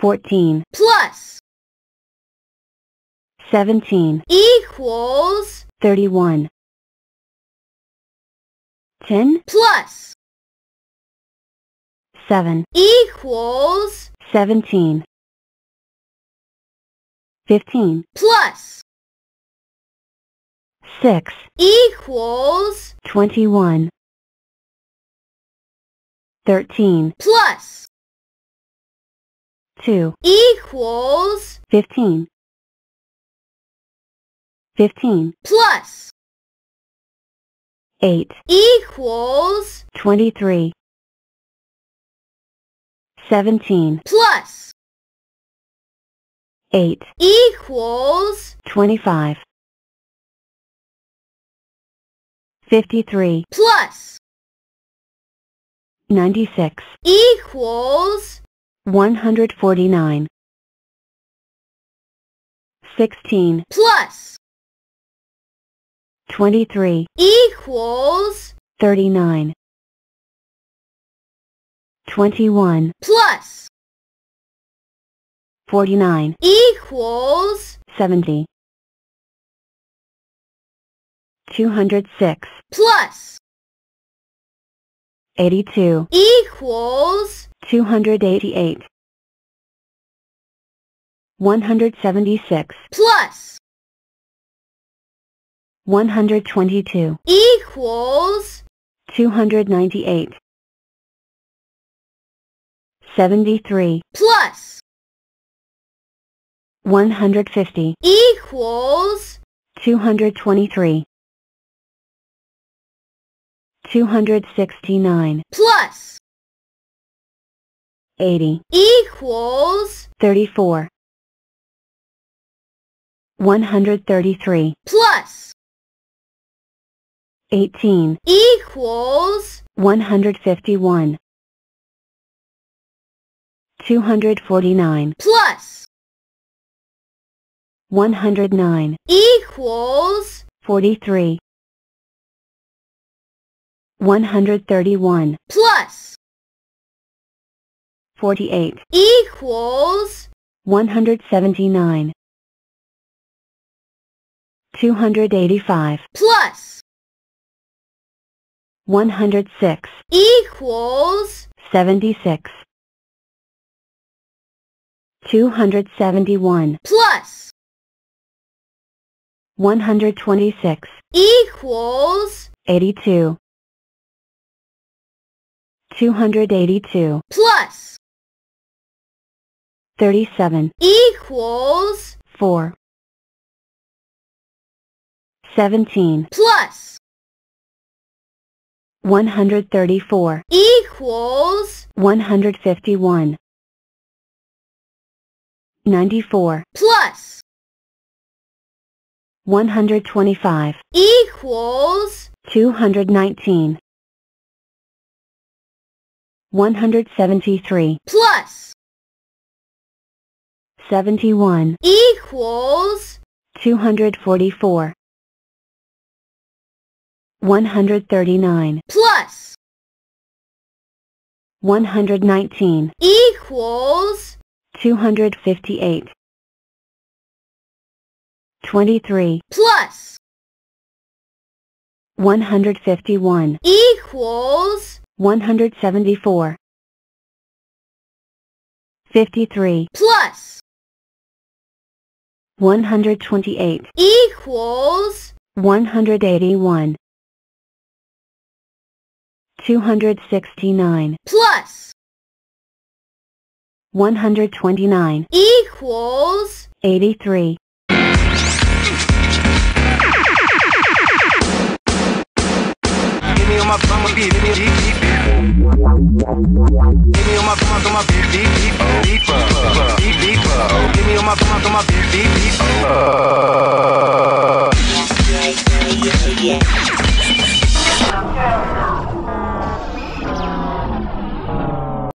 14 plus 17 equals 31. 10 plus 7 equals 17. 15 plus 6 equals 21. 13 plus 2 equals 15. 15 plus 8 equals 23. 17 plus 8 equals 25. 53 plus 96 equals 149. 16 plus 23 equals 39. 21 plus 49 equals 70. 206 plus 82 equals 288. 176 plus 122 equals 298. 73 plus 150 equals 223. 269 plus 80 equals 34. 133 plus 18 equals 151. 249 plus 109 equals 43. 131 plus 48 equals 179. 285 plus 106 equals 76. 271 plus 126 equals 82. 282 plus 37 equals 4. 17 plus 134 equals 151. 94 plus 125 equals 219. 173 plus 71 equals 244. 139 plus 119 equals 258. 23 plus 151 equals 174. 53 plus 128 equals 181. 269 plus 129 equals 83.